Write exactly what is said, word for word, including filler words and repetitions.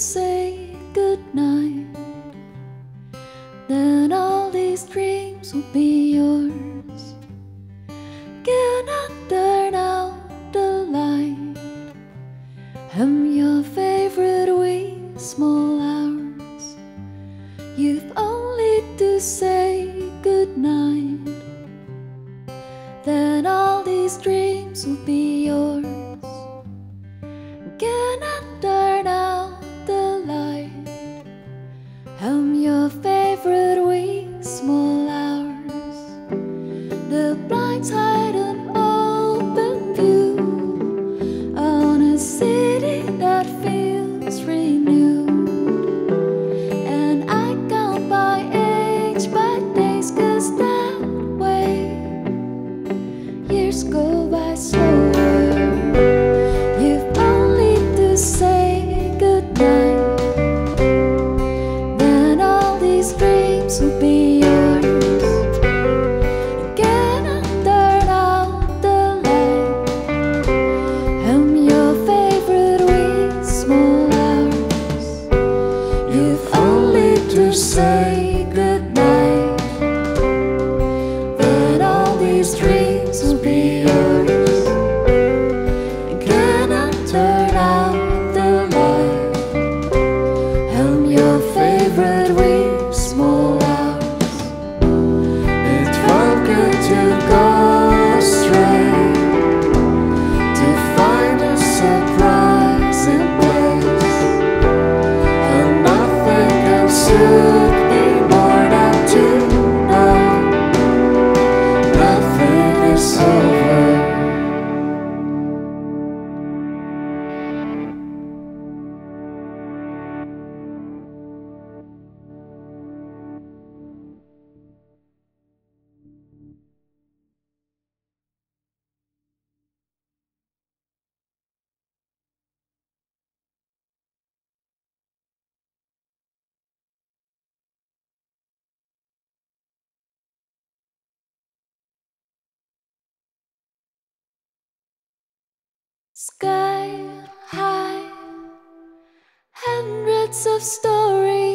say goodnight, then all these dreams will be yours. Cannot turn out the light. I'm your favorite wee small hours. You've only to say goodnight, then all these dreams will be yours. Cannot turn out the light. I'm your favorite wee small hours. The blind side and open view on a city that feels renewed. And I count by age, by days, 'cause that way years go by slower. Say goodnight, then all these dreams will be yours. You cannot turn out the light. I'm your favorite wee small hours. You've only to say goodnight, then all these dreams will be yours. Sky high, hundreds of stories.